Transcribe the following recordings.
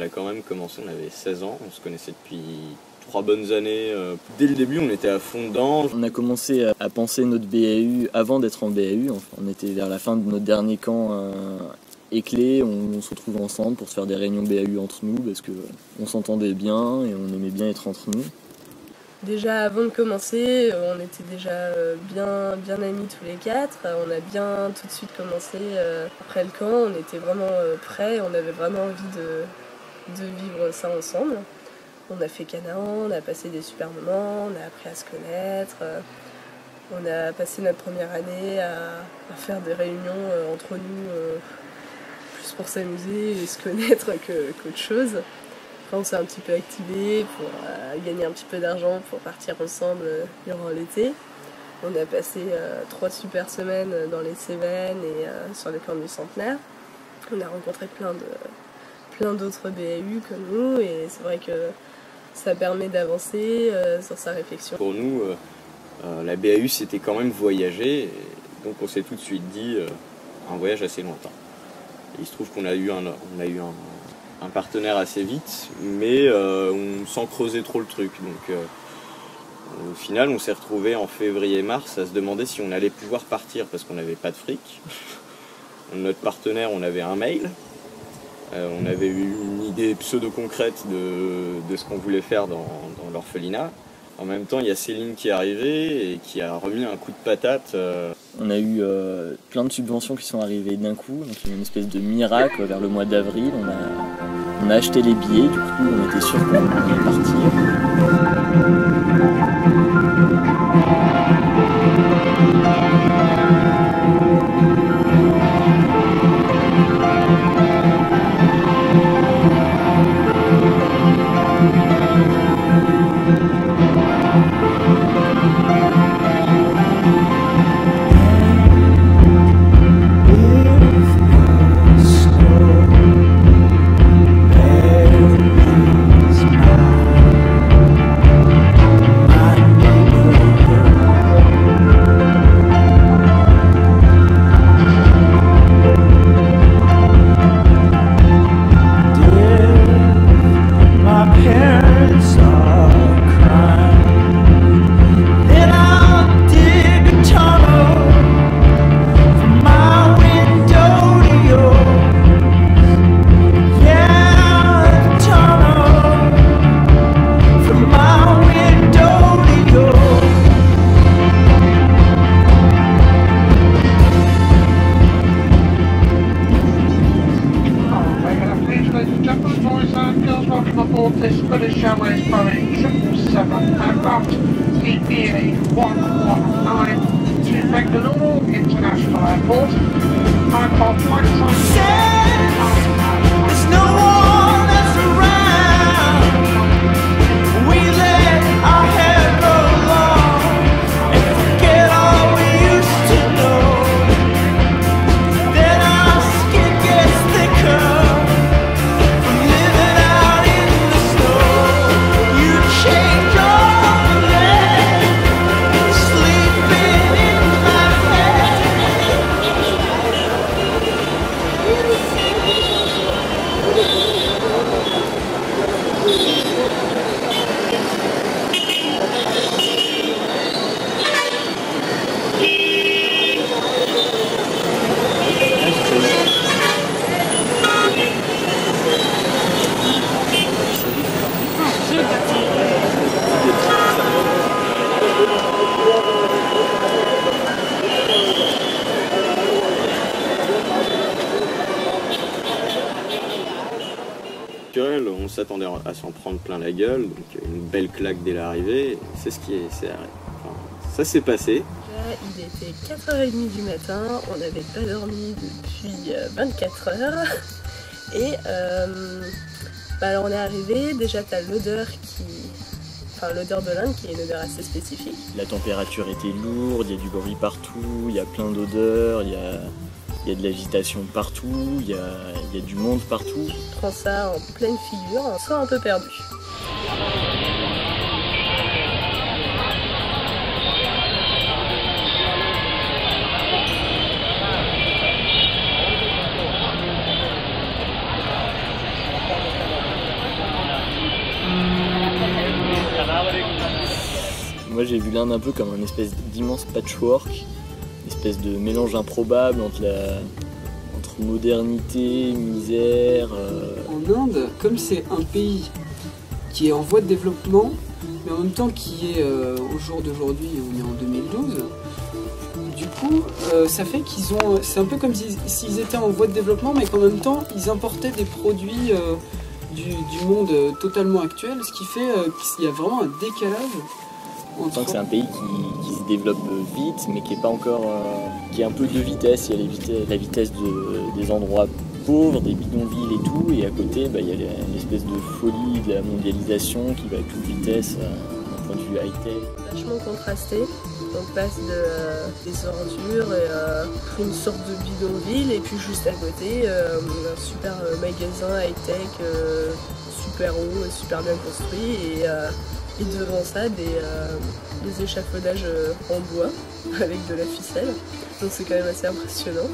elle a quand même commencé, on avait 16 ans, on se connaissait depuis 3 bonnes années. Dès le début, on était à fond dedans. On a commencé à penser notre BAU avant d'être en BAU. On était vers la fin de notre dernier camp éclé, on se retrouvait ensemble pour se faire des réunions BAU entre nous parce qu'on s'entendait bien et on aimait bien être entre nous. Déjà avant de commencer, on était déjà bien amis tous les quatre. On a bien tout de suite commencé après le camp. On était vraiment prêts, on avait vraiment envie de vivre ça ensemble. On a fait Canaan, on a passé des super moments, on a appris à se connaître. On a passé notre première année à faire des réunions entre nous, plus pour s'amuser et se connaître qu'autre chose. Après, on s'est un petit peu activés pour gagner un petit peu d'argent pour partir ensemble durant l'été. On a passé 3 super semaines dans les Cévennes et sur les camps du centenaire. On a rencontré plein d'autres BAU comme nous et c'est vrai que ça permet d'avancer sur sa réflexion. Pour nous, la BAU c'était quand même voyager, et donc on s'est tout de suite dit un voyage assez lointain. Et il se trouve qu'on a eu un partenaire assez vite, mais sans creuser trop le truc. Donc au final, on s'est retrouvés en février-mars à se demander si on allait pouvoir partir parce qu'on n'avait pas de fric. Notre partenaire, on avait un mail, on avait eu une idée pseudo-concrète de ce qu'on voulait faire dans l'orphelinat. En même temps, il y a Céline qui est arrivée et qui a remis un coup de patate. On a eu plein de subventions qui sont arrivées d'un coup, donc il y a une espèce de miracle vers le mois d'avril. On a acheté les billets, du coup on était sûr qu'on allait partir. On s'attendait à s'en prendre plein la gueule, donc une belle claque dès l'arrivée, c'est ce qui est, ça s'est passé. Là, il était 4h30 du matin, on n'avait pas dormi depuis 24 heures, et alors on est arrivé, déjà t'as l'odeur l'odeur de l'Inde qui est une odeur assez spécifique. La température était lourde, il y a du bruit partout, il y a plein d'odeurs, il y a de l'agitation partout, il y a du monde partout. Je prends ça en pleine figure, on sort un peu perdu. Moi j'ai vu l'Inde un peu comme un espèce d'immense patchwork, espèce de mélange improbable entre entre modernité, misère... En Inde, comme c'est un pays qui est en voie de développement, mais en même temps qui est au jour d'aujourd'hui, on est en 2012, du coup, ça fait qu'ils ont... C'est un peu comme s'ils étaient en voie de développement, mais qu'en même temps, ils importaient des produits du monde totalement actuel, ce qui fait qu'il y a vraiment un décalage. On sent que c'est un pays qui se développe vite, mais qui est pas encore, qui est un peu de vitesse. Il y a la vitesse des endroits pauvres, des bidonvilles et tout, et à côté, bah, il y a l'espèce de folie de la mondialisation qui va à toute vitesse, d'un point de vue high-tech. Vachement contrasté. On passe des ordures et une sorte de bidonville, et puis juste à côté, un super magasin high-tech, super haut et super bien construit. Et devant ça, des échafaudages en bois avec de la ficelle. Donc c'est quand même assez impressionnant.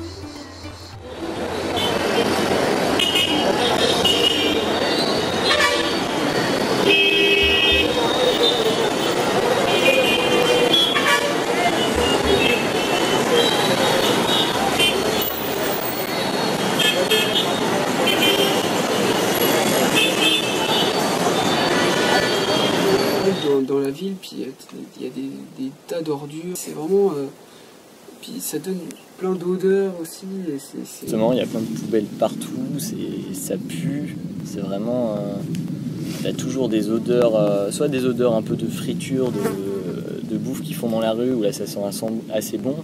Dans la ville, puis il y a des tas d'ordures, c'est vraiment... puis ça donne plein d'odeurs aussi. Justement, il y a plein de poubelles partout, ça pue, c'est vraiment... il y a toujours des odeurs, soit des odeurs un peu de friture, de bouffe qu'ils font dans la rue, où là ça sent assez bon,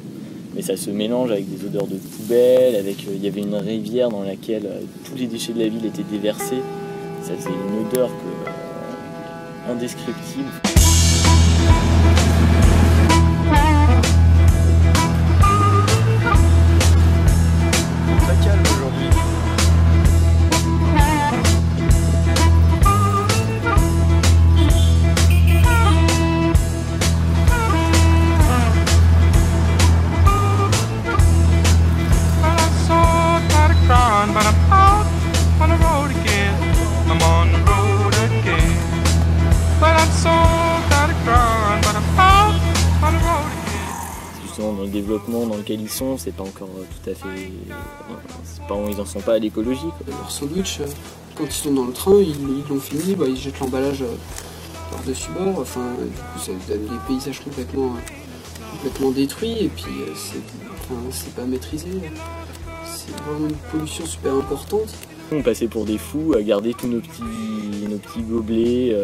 mais ça se mélange avec des odeurs de poubelles, avec... il y avait une rivière dans laquelle tous les déchets de la ville étaient déversés, ça faisait une odeur que... indescriptible. Ça calme aujourd'hui. Dans le développement dans lequel ils sont, c'est pas encore tout à fait... ils en sont pas à l'écologie. Leur sandwich, quand ils sont dans le train, ils l'ont fini, bah, ils jettent l'emballage par-dessus bord, enfin, du coup ça donne des paysages complètement détruits, et puis c'est pas maîtrisé, c'est vraiment une pollution super importante. On passait pour des fous à garder tous nos petits gobelets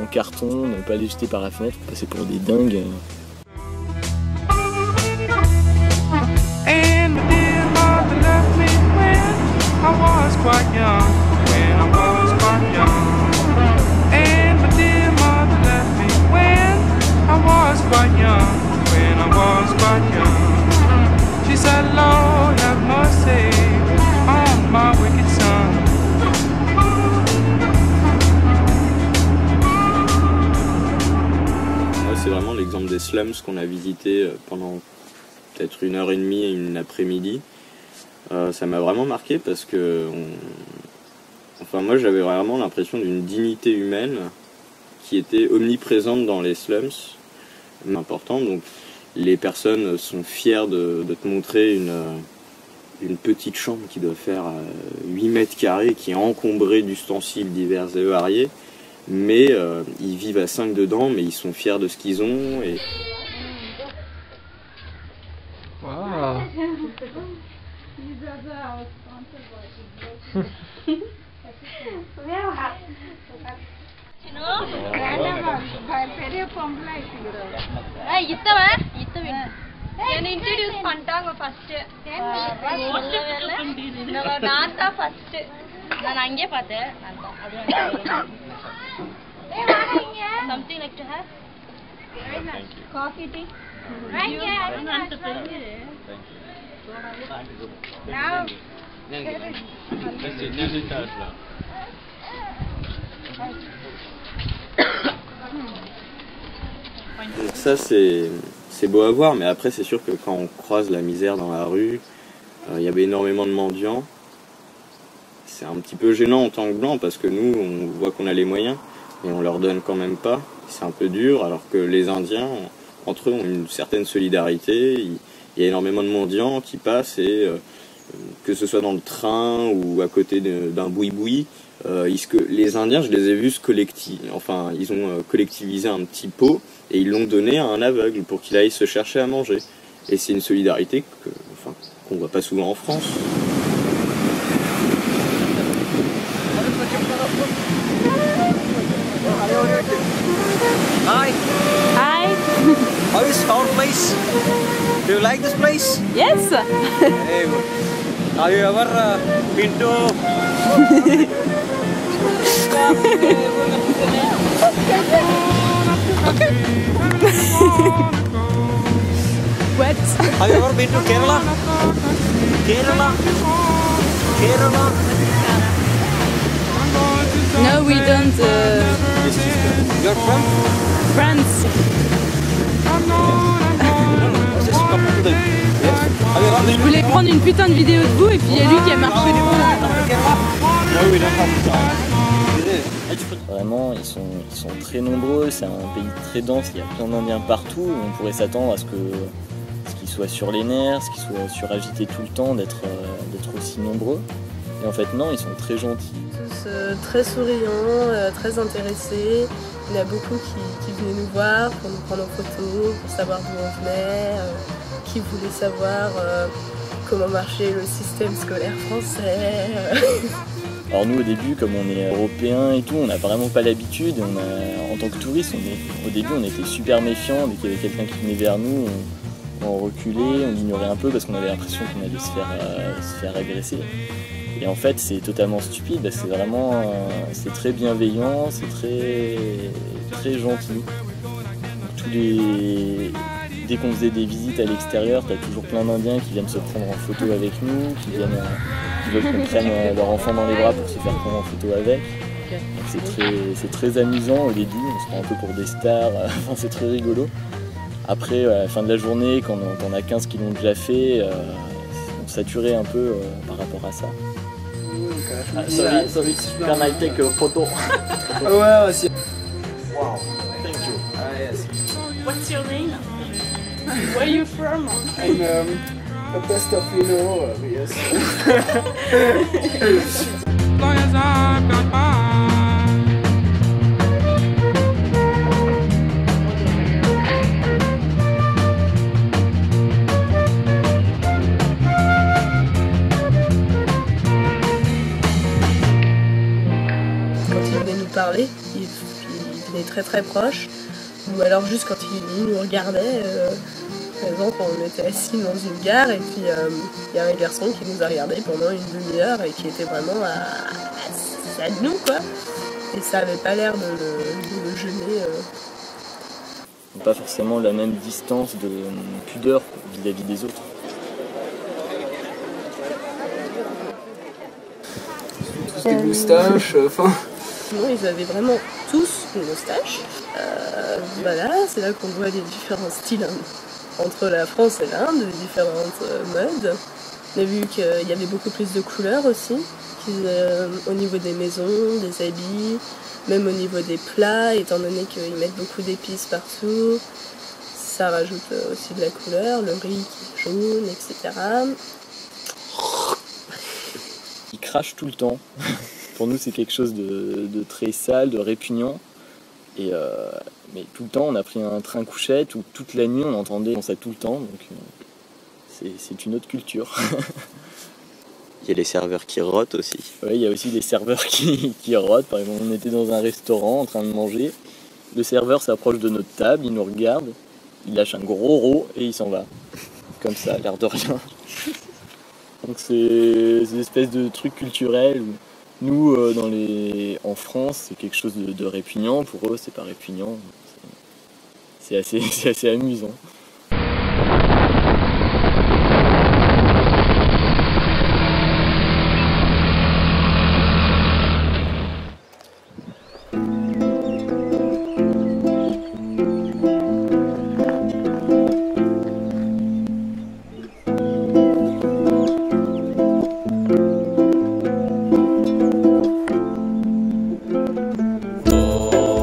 en carton, ne pas les jeter par la fenêtre, on passait pour des dingues. C'est vraiment l'exemple des slums qu'on a visité pendant peut-être 1h30 et une après-midi. Ça m'a vraiment marqué parce que moi j'avais vraiment l'impression d'une dignité humaine qui était omniprésente dans les slums. C'est important, donc les personnes sont fières de te montrer une petite chambre qui doit faire 8 mètres carrés, qui est encombrée d'ustensiles divers et variés, mais ils vivent à 5 dedans, mais ils sont fiers de ce qu'ils ont. Et... Wow. Something like to have? Very nice. Coffee, tea? Right here. Thank you. Now, deux étages là. Ça c'est beau à voir, mais après c'est sûr que quand on croise la misère dans la rue, il y avait énormément de mendiants. C'est un petit peu gênant en tant que blanc parce que nous on voit qu'on a les moyens, et on leur donne quand même pas. C'est un peu dur, alors que les Indiens, entre eux, ont une certaine solidarité. Il y a énormément de mendiants qui passent et que ce soit dans le train ou à côté d'un boui-boui, les Indiens, je les ai vus ils ont collectivisé un petit pot et ils l'ont donné à un aveugle pour qu'il aille se chercher à manger. Et c'est une solidarité qu'on ne voit pas souvent en France. Hi. How is our place? Do you like this place? Yes. Hey, have you ever been to? What? Have you ever been to Kerala? Kerala? Kerala? No, we don't. You're from? France. Je voulais prendre une putain de vidéo de vous et puis il y a lui qui a marché les bons. Vraiment, ils sont très nombreux, c'est un pays très dense, il y a plein d'Indiens partout. On pourrait s'attendre à ce qu'ils soient sur les nerfs, qu'ils soient suragités tout le temps, d'être aussi nombreux. Et en fait non, ils sont très gentils. Tous très souriants, très intéressés. Il y en a beaucoup qui venaient nous voir pour nous prendre en photo, pour savoir d'où on venait, qui voulaient savoir comment marchait le système scolaire français. Alors nous au début, comme on est européens et tout, on n'a vraiment pas l'habitude. En tant que touristes, au début on était super méfiants. Dès qu'il y avait quelqu'un qui venait vers nous, on reculait, on ignorait un peu parce qu'on avait l'impression qu'on allait se faire agresser. Et en fait, c'est totalement stupide, c'est vraiment, c'est très bienveillant, c'est très gentil. Dès qu'on faisait des visites à l'extérieur, t'as toujours plein d'Indiens qui viennent se prendre en photo avec nous, qui veulent qu'on prenne leur enfant dans les bras pour se faire prendre en photo avec. C'est très amusant au début, on se prend un peu pour des stars, c'est très rigolo. Après, à la fin de la journée, quand on a 15 qui l'ont déjà fait, on saturait un peu par rapport à ça. Sorry, can I take a photo? Wow, thank you. Yes. What's your name? Where are you from? I'm a best of you know, yes. Parler, il venait très proche, ou alors juste quand il nous regardait. Par exemple, on était assis dans une gare et puis il y a un garçon qui nous a regardé pendant une demi-heure et qui était vraiment à nous quoi, et ça avait pas l'air de le gêner. Pas forcément la même distance de pudeur vis-à-vis des autres. Tous des moustaches, enfin. Non, ils avaient vraiment tous une moustache. Voilà, c'est là qu'on voit les différents styles entre la France et l'Inde, les différentes modes. On a vu qu'il y avait beaucoup plus de couleurs aussi, au niveau des maisons, des habits, même au niveau des plats, étant donné qu'ils mettent beaucoup d'épices partout. Ça rajoute aussi de la couleur, le riz qui est jaune, etc. Ils crachent tout le temps. Pour nous, c'est quelque chose de très sale, de répugnant. Et mais tout le temps, on a pris un train couchette où toute la nuit, on entendait ça tout le temps. Donc c'est une autre culture. Il y a les serveurs qui rotent aussi. Oui, il y a aussi des serveurs qui rotent. Par exemple, on était dans un restaurant en train de manger. Le serveur s'approche de notre table, il nous regarde, il lâche un gros rot et il s'en va. Comme ça, l'air de rien. Donc c'est une espèce de truc culturel. Nous, en France, c'est quelque chose de répugnant. Pour eux, c'est pas répugnant. C'est assez amusant. Oh.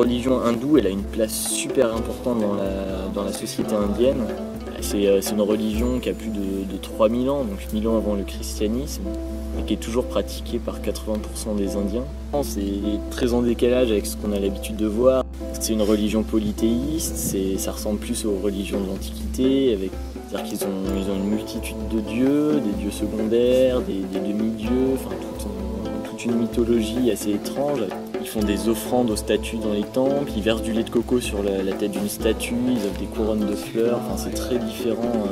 religion hindoue, elle a une place super importante dans la société indienne. C'est une religion qui a plus de 3000 ans, donc 1000 ans avant le christianisme, et qui est toujours pratiquée par 80% des Indiens. C'est très en décalage avec ce qu'on a l'habitude de voir. C'est une religion polythéiste, ça ressemble plus aux religions de l'Antiquité, c'est-à-dire qu'ils ont une multitude de dieux, des dieux secondaires, des demi-dieux, enfin toute une mythologie assez étrange. Ils font des offrandes aux statues dans les temples, ils versent du lait de coco sur la tête d'une statue, ils offrent des couronnes de fleurs, enfin, c'est très différent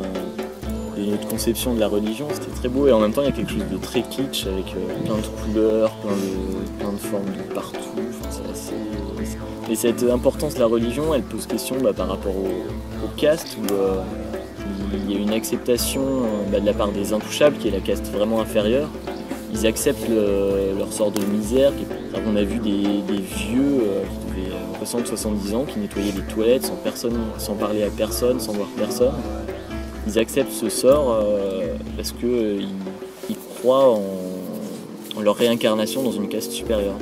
de notre conception de la religion, c'était très beau et en même temps il y a quelque chose de très kitsch avec plein de couleurs, plein de formes de partout, enfin, et cette importance de la religion elle pose question par rapport aux castes où il y a une acceptation de la part des intouchables qui est la caste vraiment inférieure. Ils acceptent leur sort de misère. On a vu des vieux qui avaient 60-70 ans qui nettoyaient les toilettes sans parler à personne, sans voir personne. Ils acceptent ce sort parce qu'ils croient en leur réincarnation dans une caste supérieure.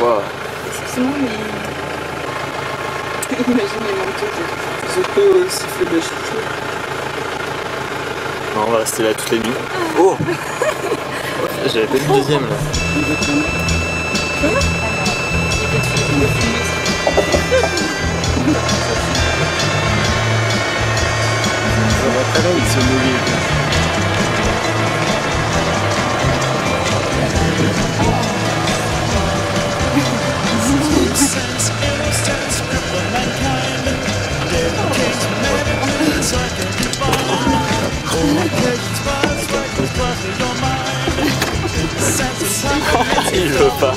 Wow. Exceptionnel, mais imagine les manteaux. Je peux siffler de la chouchou. Non, on va rester là toutes les nuits. Oh, j'avais pas le deuxième là. Ça va très bien de se mouiller. Il veut pas.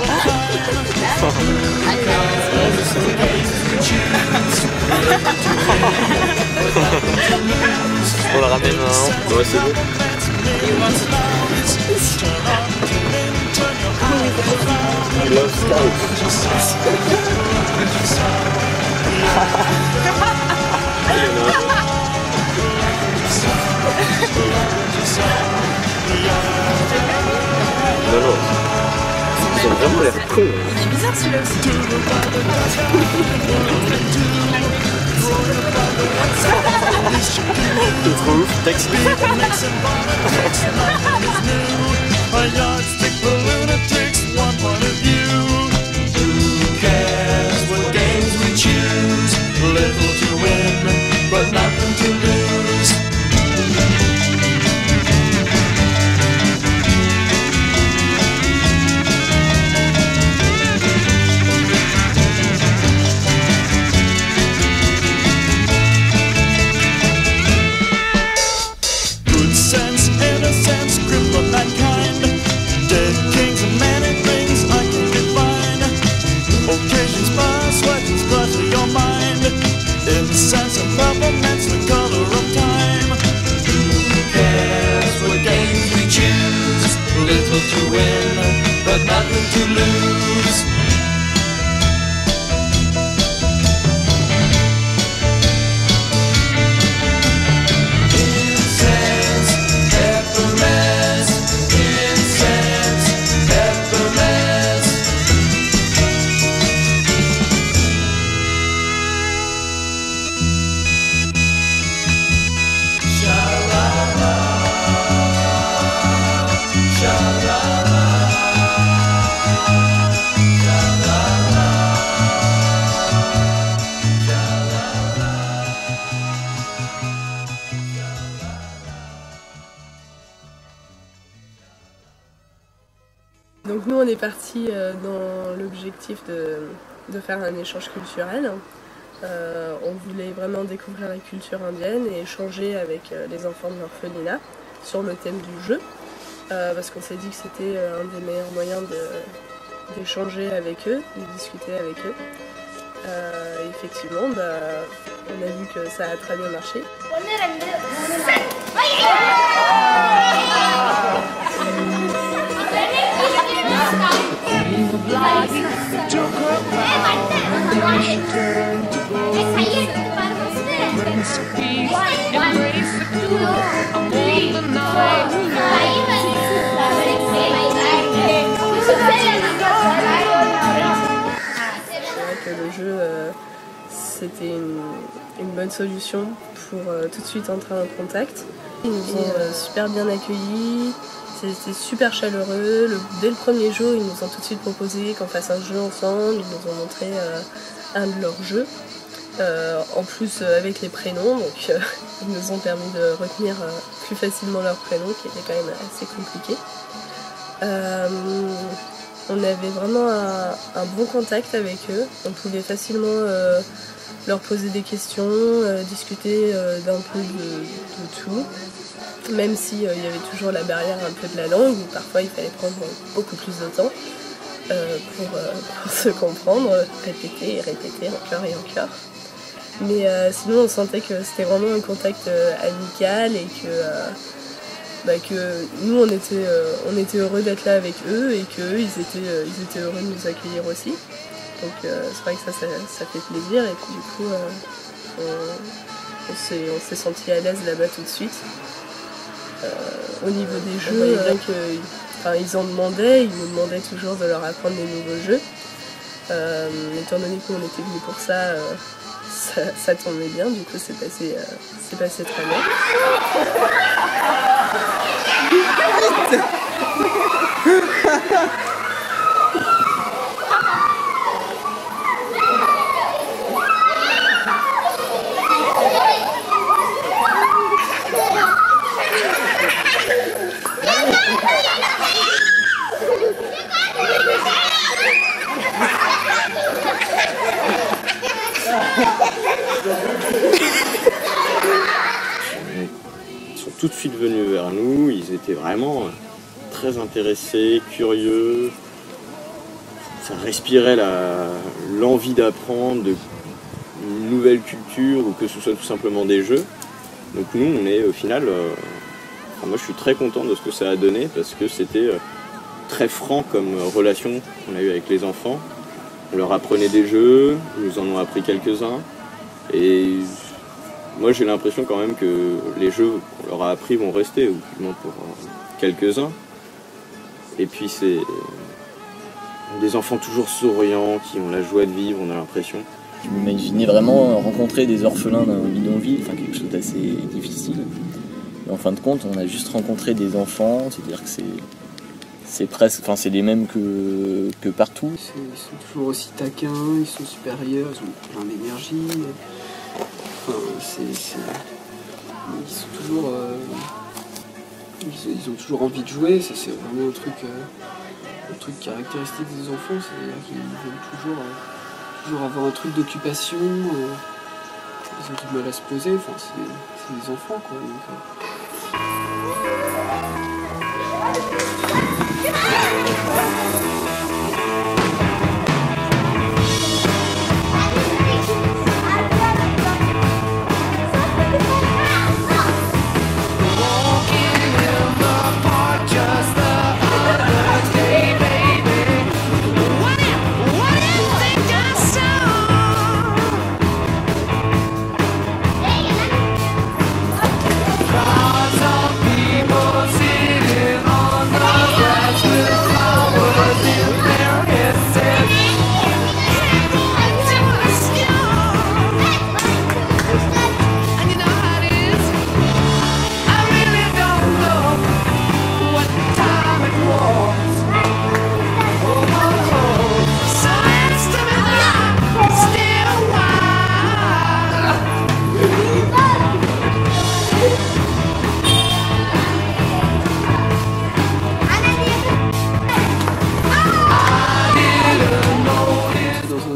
On la ramène un. Ouais, c'est bon. I love Scout. Ils ont vraiment l'air cons. Il est bizarre celui-là aussi. C'est trop ouf, taxi. est parti dans l'objectif de faire un échange culturel. On voulait vraiment découvrir la culture indienne et échanger avec les enfants de l'orphelinat sur le thème du jeu, parce qu'on s'est dit que c'était un des meilleurs moyens d'échanger avec eux, de discuter avec eux. Effectivement, on a vu que ça a très bien marché. Le jeu, c'était une bonne solution pour tout de suite entrer en contact. Ils nous ont super bien accueillis, c'était super chaleureux. Dès le premier jour, ils nous ont tout de suite proposé qu'on fasse un jeu ensemble, ils nous ont montré un de leurs jeux. En plus avec les prénoms, donc ils nous ont permis de retenir plus facilement leurs prénoms, qui était quand même assez compliqué. On avait vraiment un bon contact avec eux. On pouvait facilement leur poser des questions, discuter d'un peu de tout. Même s'il y avait toujours la barrière un peu de la langue, où parfois il fallait prendre beaucoup plus de temps pour se comprendre, répéter et répéter encore et encore. Mais sinon on sentait que c'était vraiment un contact amical et que nous on était heureux d'être là avec eux et qu'eux ils étaient heureux de nous accueillir aussi. Donc c'est vrai que ça fait plaisir et puis, du coup on s'est sentis à l'aise là-bas tout de suite. Au niveau des jeux, bien ils en demandaient, ils nous demandaient toujours de leur apprendre des nouveaux jeux. Étant donné qu'on était venus pour ça, ça tombait bien, du coup c'est passé très bien. Ils sont tout de suite venus vers nous, ils étaient vraiment très intéressés, curieux. Ça respirait l'envie d'apprendre une nouvelle culture ou que ce soit tout simplement des jeux. Donc nous on est au final, enfin moi je suis très content de ce que ça a donné parce que c'était très franc comme relation qu'on a eue avec les enfants. On leur apprenait des jeux, ils nous en ont appris quelques-uns. Et moi j'ai l'impression quand même que les jeux qu'on leur a appris vont rester, ou du moins pour quelques-uns. Et puis c'est des enfants toujours souriants, qui ont la joie de vivre, on a l'impression. Je m'imaginais vraiment rencontrer des orphelins d'un bidonville, enfin quelque chose d'assez difficile. Et en fin de compte, on a juste rencontré des enfants, c'est-à-dire que c'est presque, enfin c'est les mêmes que partout. Ils sont toujours aussi taquins, ils sont supérieurs, ils ont plein d'énergie. Enfin, ils sont toujours, ils ont toujours envie de jouer. Ça c'est vraiment un truc caractéristique des enfants, c'est-à-dire qu'ils veulent toujours avoir un truc d'occupation. Ils ont du mal à se poser. Enfin, c'est des enfants quoi. Donc,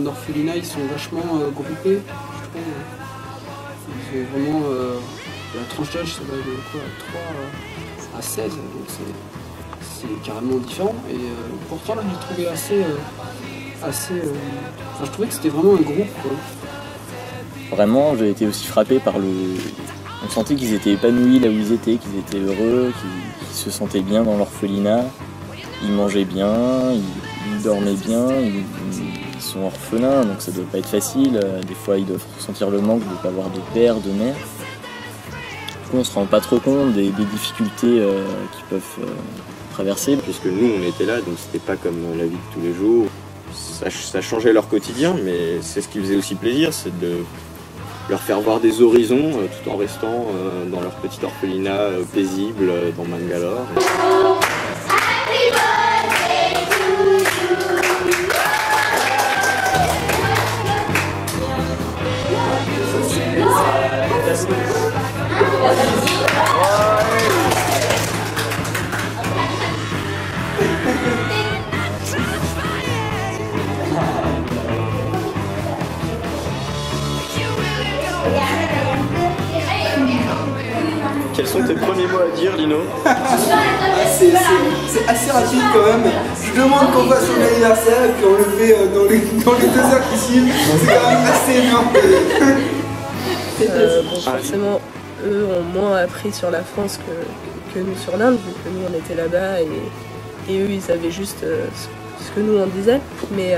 d'orphelinat, ils sont vachement groupés, je trouve. Ils ont vraiment la tranche d'âge, ça va de quoi, 3 à 16, donc c'est carrément différent. Et pourtant là, je trouvais assez... Enfin, je trouvais que c'était vraiment un groupe, quoi. Vraiment, j'ai été aussi frappé par le... On sentait qu'ils étaient épanouis là où ils étaient, qu'ils étaient heureux, qu'ils se sentaient bien dans l'orphelinat. Ils mangeaient bien, ils dormaient bien, ils sont orphelins, donc ça doit pas être facile. Des fois, ils doivent ressentir le manque de ne pas avoir de père, de mère. Du coup, on se rend pas trop compte des difficultés qu'ils peuvent traverser. Puisque nous, on était là, donc c'était pas comme la vie de tous les jours. Ça changeait leur quotidien, mais c'est ce qui faisait aussi plaisir, c'est de leur faire voir des horizons tout en restant dans leur petit orphelinat paisible dans Bangalore. Quels sont tes premiers mots à dire, Lino? C'est assez rapide quand même. Je demande qu'on fasse son anniversaire et puis on le fait dans les 2 heures qui suivent. C'est quand même assez énorme. Bon, forcément, eux ont moins appris sur la France que nous sur l'Inde, vu que nous on était là-bas et eux ils savaient juste ce que nous on disait. Mais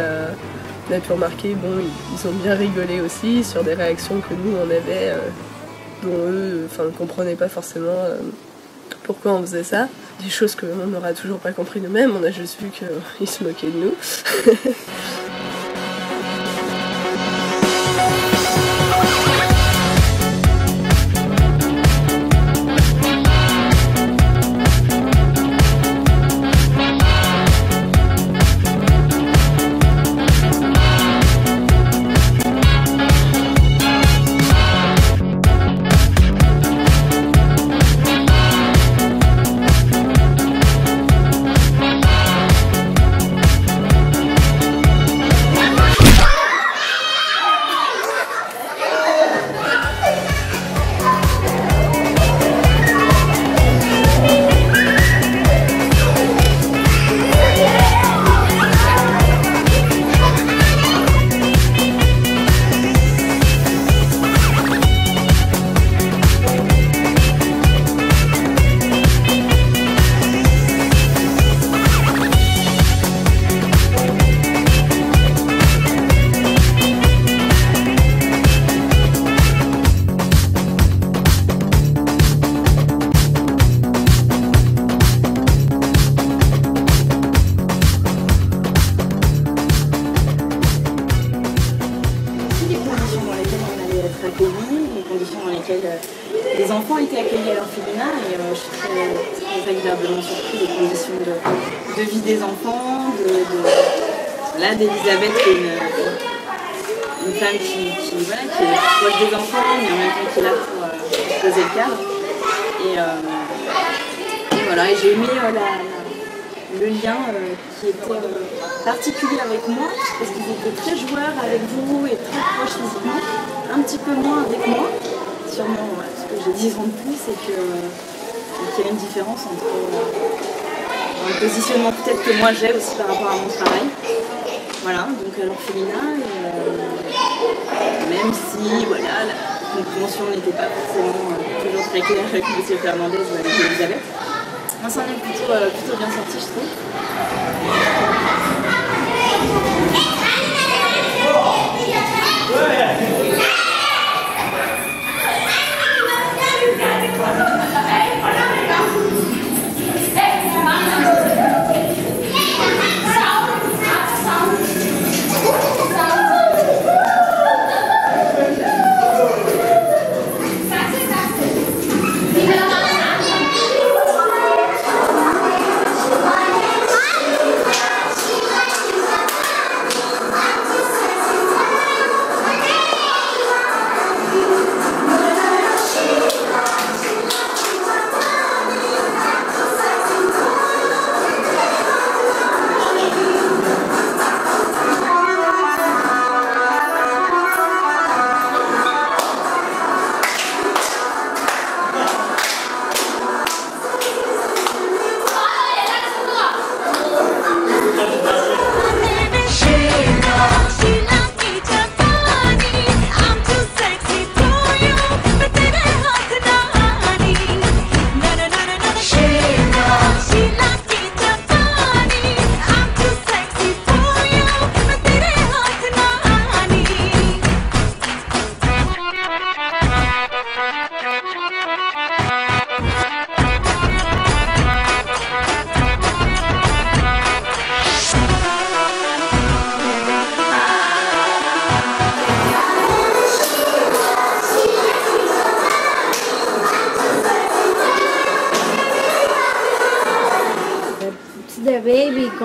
on a pu remarquer, bon, ils ont bien rigolé aussi sur des réactions que nous on avait, dont eux ne comprenaient pas forcément pourquoi on faisait ça. Des choses que on n'aura toujours pas compris nous-mêmes, on a juste vu qu'ils se moquaient de nous. Les enfants étaient accueillis à l'orphelinat et je suis très agréablement surpris des conditions de vie des enfants, là d'Elisabeth qui est une femme qui est proche des enfants mais en même temps qui est là pour poser le cadre. Et voilà, et j'ai aimé le lien qui était particulier avec moi parce qu'ils étaient très joueurs avec vous et très proches physiquement, un petit peu moins avec moi. Sûrement, ouais. Ce que je dis en plus, c'est qu'il y a une différence entre le positionnement peut-être que moi j'ai aussi par rapport à mon travail. Voilà, donc à l'orphelinat, même si voilà, la compréhension n'était pas forcément toujours très claire avec M. Fernandez ou avec Elisabeth, on s'en est plutôt bien sorti, je trouve.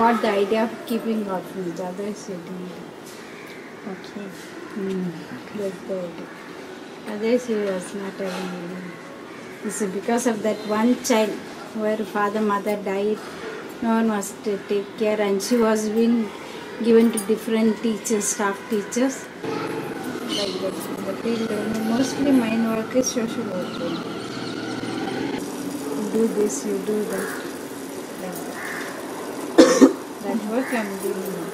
not the idea of keeping up with other city. Okay. Like that. Other city was not having any. It's because of that one child where father, mother died. No one was to take care, and she was being given to different teachers, staff teachers. Like that. But mostly mine work is social work. You do this, you do that. That work I'm doing now.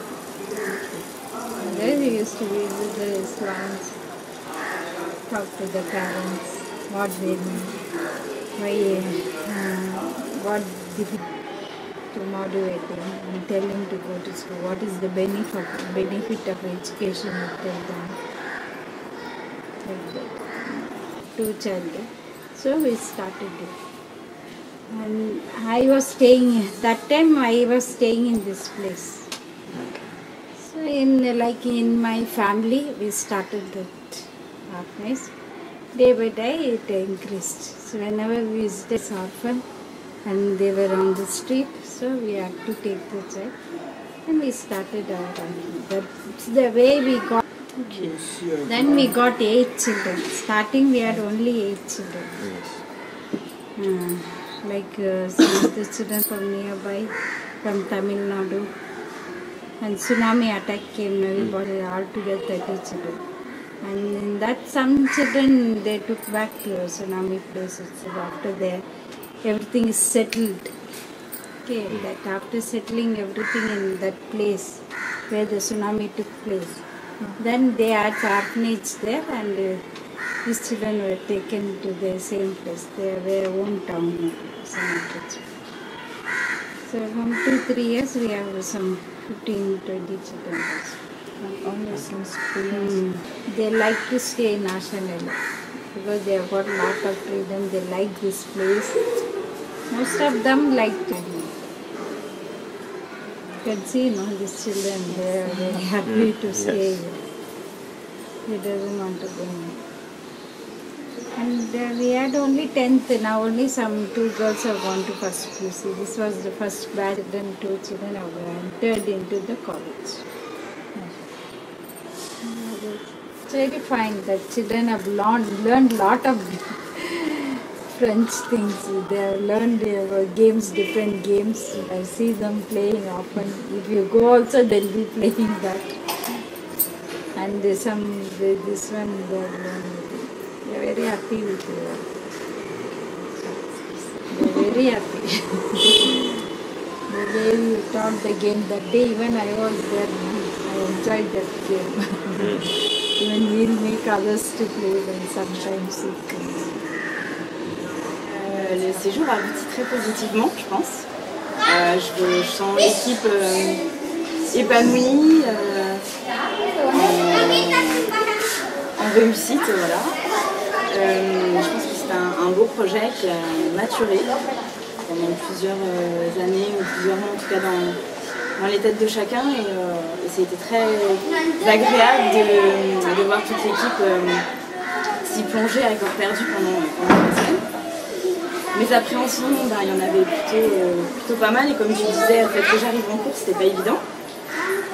And there we used to visit the slums, talk to the parents, what they need, what to motivate them, and tell them to go to school, what is the benefit of education, tell them. Like that. Two children. So we started it. And I was staying, that time I was staying in this place. Okay. So in my family, we started that orphanage. Day by day it increased. So whenever we visited this orphan and they were on the street, so we had to take the child. And we started our family. That's the way we got. Yes. Then we got 8 children. Starting we had only 8 children. Yes. Like some of the children from nearby, from Tamil Nadu. And tsunami attack came, we brought altogether 30 children. And in that, some children, they took back to tsunami places. So after there, everything is settled. Okay, that after settling everything in that place, where the tsunami took place, then they had orphanage there, and these children were taken to the same place, their hometown. So from 2-3 years we have some 15-20 children also. Only since 2 years. They like to stay in Ashanilaya because they have got a lot of freedom, they like this place. Most of them like to be. You can see these children, they are very happy to stay here. He doesn't want to go home. And we had only 10th, now only some 2 girls have gone to first QC. This was the first batch, then 2 children have entered into the college. It's very fine that children have learned lot of French things. They have learned games, different games. I see them playing often. If you go also, they'll be playing that. And this one, they're very happy with you. They're very happy. The way you taught the game that day, even I was there, I enjoyed that game. Even we'll make others to play and sometimes it comes. Le séjour a abouti très positivement, je pense. Je sens l'équipe épanouie. En réussite, voilà. Je pense que c'est un beau projet qui a maturé pendant plusieurs années, ou plusieurs mois en tout cas dans les têtes de chacun, et c'était très agréable de voir toute l'équipe s'y plonger à corps perdu pendant la semaine. Mes appréhensions, il y en avait plutôt pas mal, et comme tu disais, le fait que j'arrive en cours, c'était pas évident.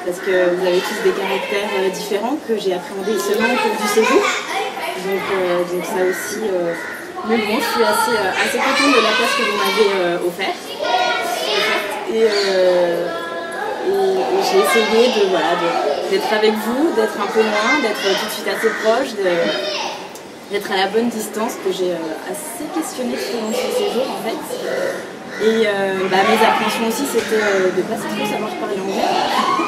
Parce que vous avez tous des caractères différents que j'ai appréhendés seulement au cours du séjour. Donc ça aussi... Mais bon, je suis assez contente de la place que vous m'avez offerte. Et j'ai essayé d'être avec vous, d'être un peu loin, d'être tout de suite assez proche, d'être à la bonne distance, que j'ai assez questionné tout au long de ce séjour en fait. Et mes appréhensions aussi, c'était de ne pas trop savoir parler anglais.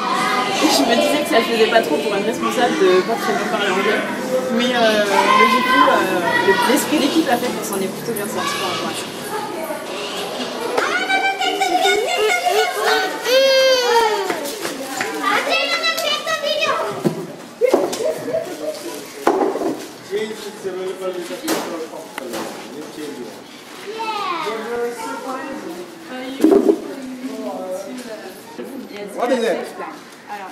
Je me disais que ça ne faisait pas trop pour un responsable de pas très bien parler anglais. Mais du coup, l'esprit d'équipe a fait qu'on s'en est plutôt bien sorti par rapport à ça. What is it?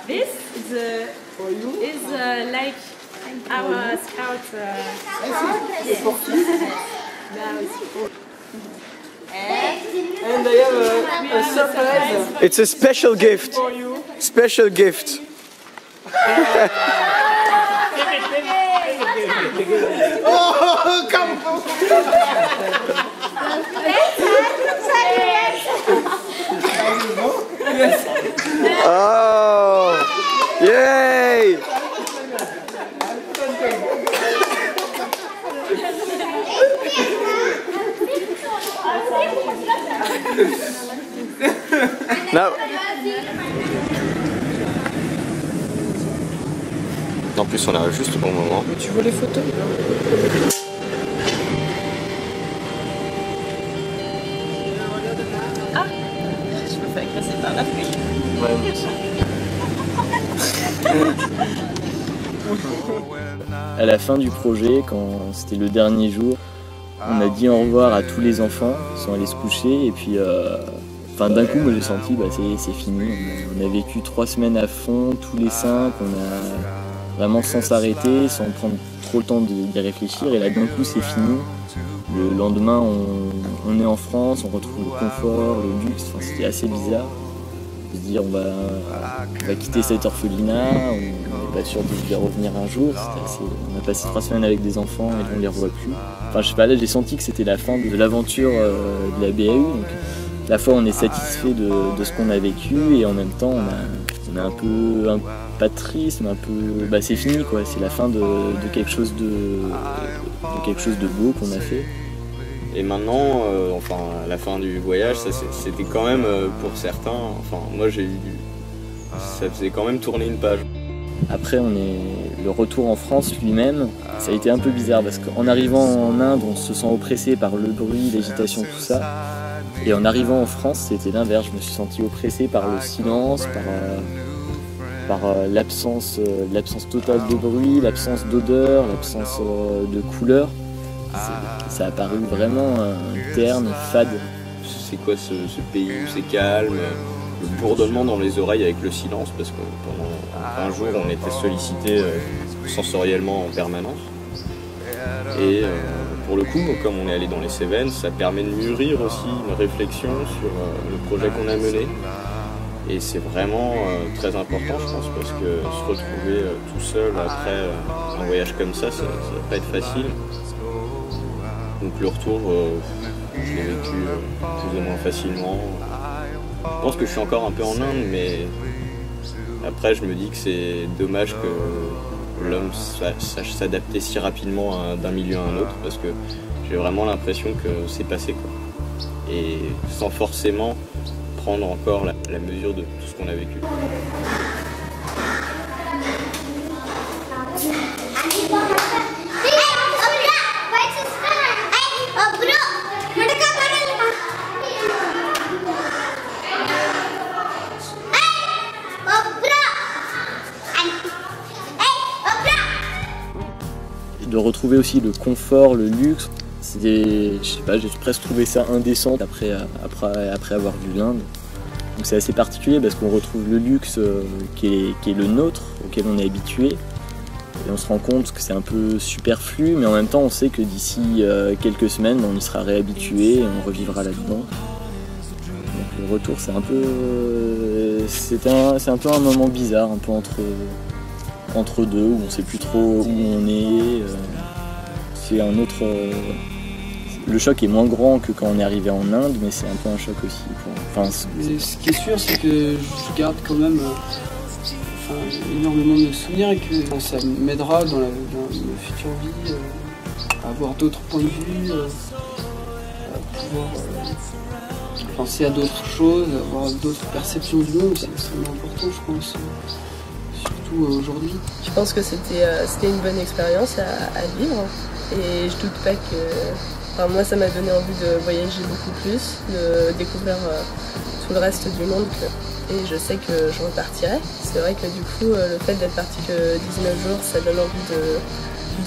This is like our scout. Yes. Now it's And I have a surprise. It's a special gift. For you. Special gift. Oh, come on. Oh, yay. No. En plus on arrive juste au bon moment. Mais tu veux les photos? Ah, je me fais agresser par la pluie. Ouais. À la fin du projet, quand c'était le dernier jour, on a dit au revoir à tous les enfants, ils sont allés se coucher et puis d'un coup moi j'ai senti c'est fini. On a vécu 3 semaines à fond, tous les 5, on a vraiment sans s'arrêter, sans prendre trop le temps d'y réfléchir et là d'un coup c'est fini. Le lendemain on est en France, on retrouve le confort, le luxe, enfin, c'était assez bizarre. De se dire on va quitter cet orphelinat, on n'est pas sûr de revenir un jour. Assez, on a passé 3 semaines avec des enfants et on ne les revoit plus. Enfin je sais pas, là j'ai senti que c'était la fin de l'aventure de la BAU. Donc, à la fois on est satisfait de ce qu'on a vécu et en même temps on est un peu pas triste, mais un peu c'est fini quoi, c'est la fin de quelque chose de quelque chose de beau qu'on a fait. Et maintenant, à la fin du voyage, c'était quand même pour certains, moi j'ai eu, ça faisait quand même tourner une page. Après le retour en France lui-même, ça a été un peu bizarre parce qu'en arrivant en Inde, on se sent oppressé par le bruit, l'agitation, tout ça. Et en arrivant en France, c'était l'inverse, je me suis senti oppressé par le silence, par l'absence totale de bruit, l'absence d'odeur, l'absence de couleur. Ça a paru vraiment terne, fade. C'est quoi ce pays où c'est calme, le bourdonnement dans les oreilles avec le silence, parce que pendant un jour on était sollicité sensoriellement en permanence. Et pour le coup, comme on est allé dans les Cévennes, ça permet de mûrir aussi une réflexion sur le projet qu'on a mené. Et c'est vraiment très important, je pense, parce que se retrouver tout seul après un voyage comme ça, ça ne va pas être facile. Donc le retour, je l'ai vécu plus ou moins facilement. Je pense que je suis encore un peu en Inde, mais après je me dis que c'est dommage que l'homme sache s'adapter si rapidement d'un milieu à un autre, parce que j'ai vraiment l'impression que c'est passé quoi. Et sans forcément prendre encore la mesure de tout ce qu'on a vécu. De retrouver aussi le confort, le luxe, j'ai presque trouvé ça indécent après avoir vu l'Inde. Donc c'est assez particulier parce qu'on retrouve le luxe qui est le nôtre, auquel on est habitué, et on se rend compte que c'est un peu superflu, mais en même temps on sait que d'ici quelques semaines on y sera réhabitué et on revivra là-dedans. Donc le retour c'est un peu un moment bizarre, un peu entre deux, où on sait plus trop où on est. C'est un autre... Le choc est moins grand que quand on est arrivé en Inde, mais c'est un peu un choc aussi. Ce qui est sûr, c'est que je garde quand même énormément de souvenirs et que ça m'aidera dans ma future vie à avoir d'autres points de vue, à pouvoir penser à d'autres choses, avoir d'autres perceptions du monde. C'est extrêmement important, je pense. Aujourd'hui. Je pense que c'était une bonne expérience à vivre et je doute pas que... moi ça m'a donné envie de voyager beaucoup plus, de découvrir tout le reste du monde et je sais que je repartirai. C'est vrai que du coup le fait d'être parti que 19 jours ça donne envie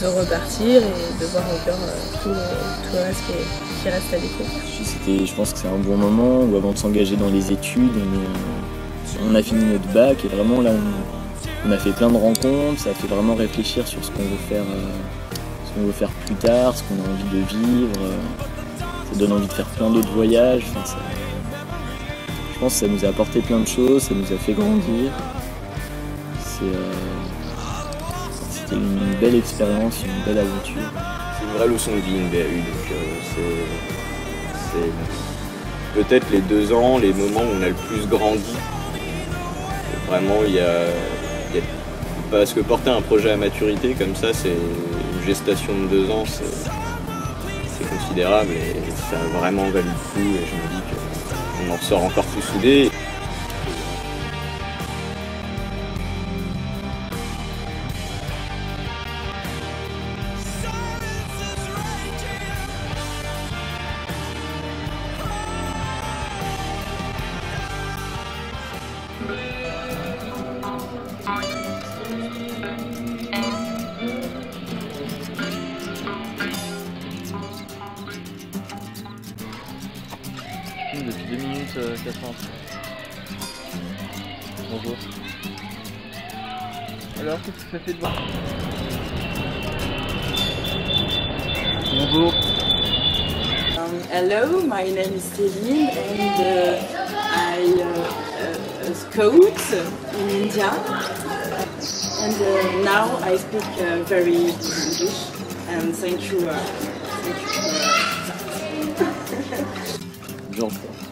de repartir et de voir encore tout le reste qui reste à découvrir. Je pense que c'est un bon moment où avant de s'engager dans les études on a fini notre bac et vraiment là on a fait plein de rencontres, ça a fait vraiment réfléchir sur ce qu'on veut faire plus tard, ce qu'on a envie de vivre. ça donne envie de faire plein d'autres voyages. Enfin, ça... Je pense que ça nous a apporté plein de choses, ça nous a fait grandir. C'était une belle expérience, une belle aventure. C'est une vraie leçon de vie, une BAU, donc c'est peut-être les 2 ans, les moments où on a le plus grandi. Vraiment, il y a... Parce que porter un projet à maturité comme ça, c'est une gestation de 2 ans, c'est considérable et ça a vraiment valu le coup. Et je me dis qu'on en ressort encore plus soudés. Depuis 2 minutes 40. Bonjour. Alors, qu'est-ce que ça fait de voir? Bonjour. Hello, my name is Céline and I scout in India and now I speak very good English and thank you.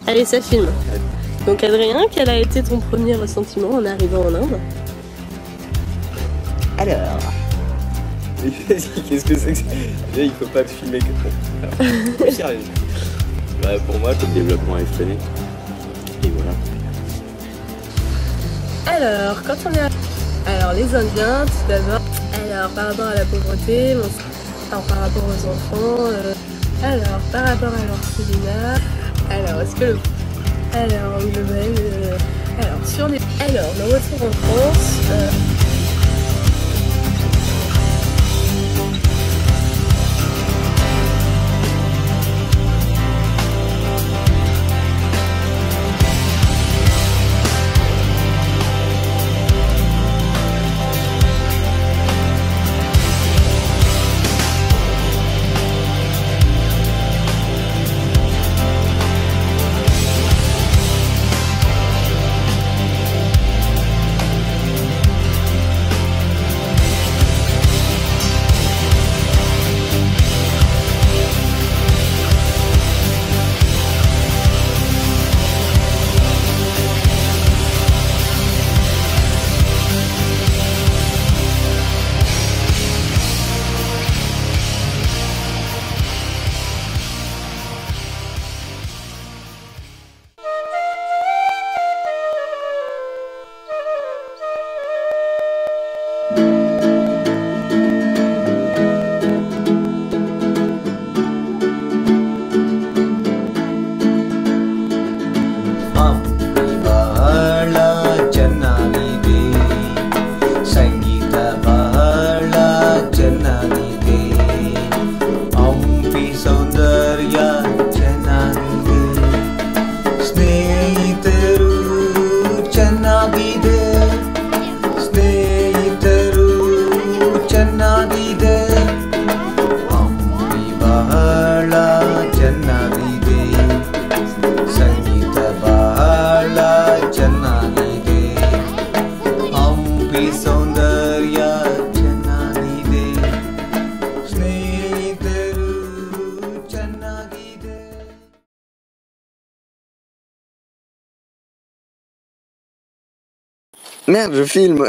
Allez, ça filme. Donc Adrien, quel a été ton premier ressentiment en arrivant en Inde? Alors... Qu'est-ce que c'est que ça? Il faut pas filmer que ça. Oui, sérieux. Bah, pour moi, tout le développement est freiné. Et voilà. Alors, quand on est... Alors, les Indiens, tout d'abord. Alors, par rapport à la pauvreté, alors, par rapport aux enfants... Alors, par rapport à leur cuisine... Alors, est-ce que le... Alors, le même... Alors, sur les... Alors, le retour en France... Merde, je filme.